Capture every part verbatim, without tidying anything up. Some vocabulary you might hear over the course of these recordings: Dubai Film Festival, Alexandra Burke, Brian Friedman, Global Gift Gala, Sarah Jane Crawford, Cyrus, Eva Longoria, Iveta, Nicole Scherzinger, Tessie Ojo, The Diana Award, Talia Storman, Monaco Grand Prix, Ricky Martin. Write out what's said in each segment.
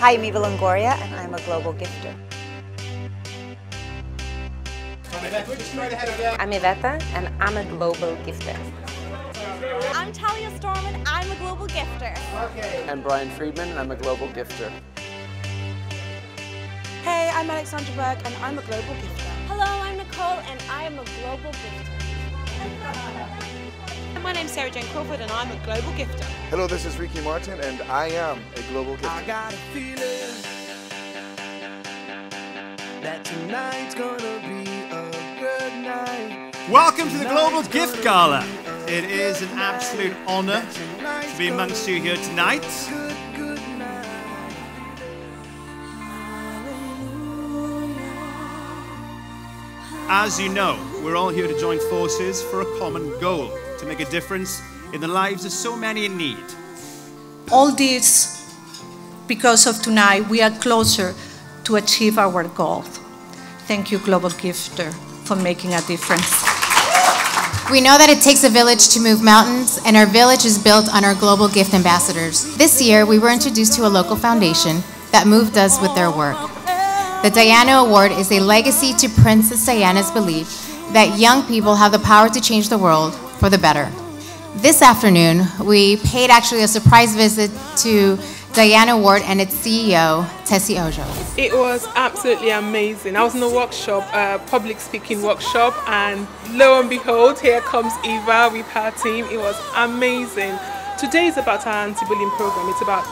Hi, I'm Eva Longoria and I'm a global gifter. I'm Iveta and I'm a global gifter. I'm Talia Storman, I'm a global gifter. Okay. I'm Brian Friedman and I'm a global gifter. Hey, I'm Alexandra Burke and I'm a global gifter. Hello, I'm Nicole and I am a global gifter. My name's Sarah Jane Crawford and I'm a global gifter. Hello, this is Ricky Martin and I am a global gifter. I got a feeling that tonight's gonna be a good night. Welcome to the Global Gift Gala. It is an absolute honor to be amongst you here tonight. As you know, we're all here to join forces for a common goal, to make a difference in the lives of so many in need. All this, because of tonight, we are closer to achieve our goal. Thank you, Global Gifter, for making a difference. We know that it takes a village to move mountains, and our village is built on our Global Gift Ambassadors. This year, we were introduced to a local foundation that moved us with their work. The Diana Award is a legacy to Princess Diana's belief that young people have the power to change the world for the better. This afternoon, we paid actually a surprise visit to Diana Award and its C E O, Tessie Ojo. It was absolutely amazing. I was in a workshop, a public speaking workshop, and lo and behold, here comes Eva with her team. It was amazing. Today is about our anti-bullying program. It's about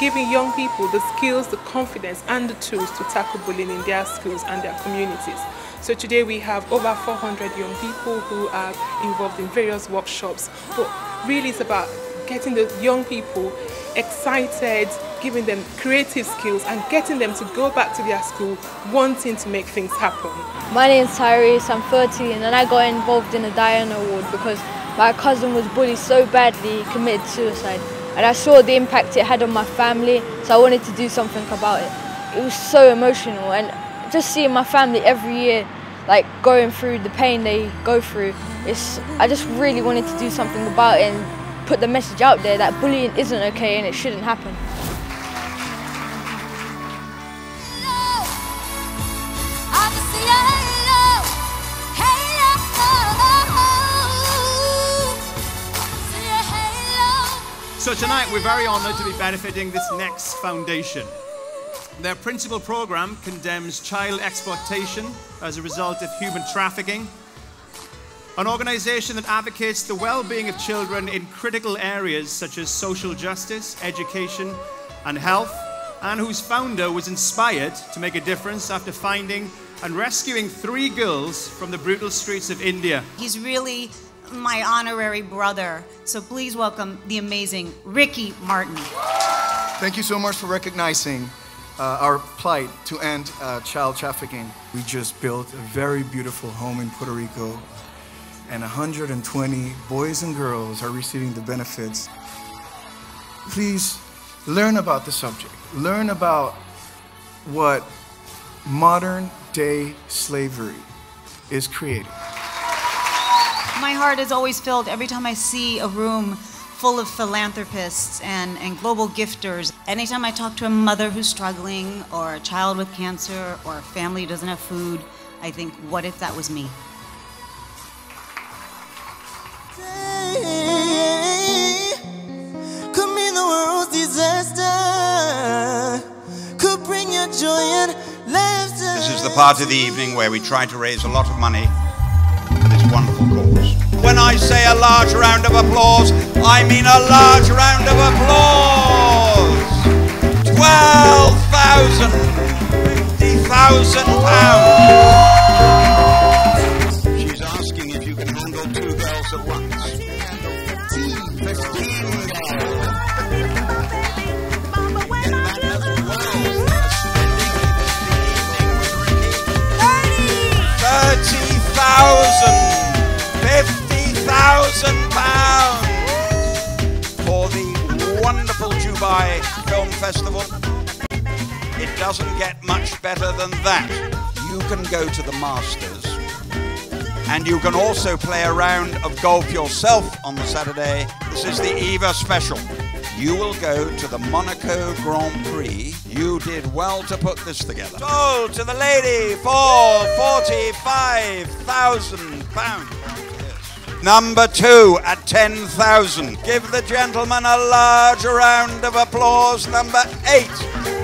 giving young people the skills, the confidence, and the tools to tackle bullying in their schools and their communities. So today we have over four hundred young people who are involved in various workshops, but really it's about getting the young people excited, giving them creative skills and getting them to go back to their school wanting to make things happen. My name is Cyrus, I'm thirteen and I got involved in the Diana Award because my cousin was bullied so badly, he committed suicide, and I saw the impact it had on my family, so I wanted to do something about it. It was so emotional, and just seeing my family every year like going through the pain they go through, it's, I just really wanted to do something about it and put the message out there that bullying isn't okay and it shouldn't happen. So tonight we're very honoured to be benefiting this next foundation. Their principal programme condemns child exploitation as a result of human trafficking. An organisation that advocates the well-being of children in critical areas such as social justice, education and health, and whose founder was inspired to make a difference after finding and rescuing three girls from the brutal streets of India. He's really my honorary brother, so please welcome the amazing Ricky Martin. Thank you so much for recognizing Uh, our plight to end uh, child trafficking. We just built a very beautiful home in Puerto Rico, and one hundred twenty boys and girls are receiving the benefits. Please learn about the subject. Learn about what modern day slavery is creating. My heart is always filled every time I see a room full of philanthropists and, and global gifters. Anytime I talk to a mother who's struggling, or a child with cancer, or a family who doesn't have food, I think, what if that was me? Could mean the world's disaster. Could bring your joy and laughter. This is the part of the evening where we try to raise a lot of money for this wonderful cause. When I say a large round of applause, I mean a large round of applause. twelve thousand, fifty thousand pounds. She's asking if you can handle two girls at once. thirty thousand. fifty thousand pounds for the wonderful Dubai Film Festival. It doesn't get much better than that. You can go to the Masters, and you can also play a round of golf yourself on the Saturday. This is the Eva Special. you will go to the Monaco Grand Prix. You did well to put this together. Sold to the lady for forty-five thousand pounds. Number two at ten thousand. Give the gentleman a large round of applause. Number eight.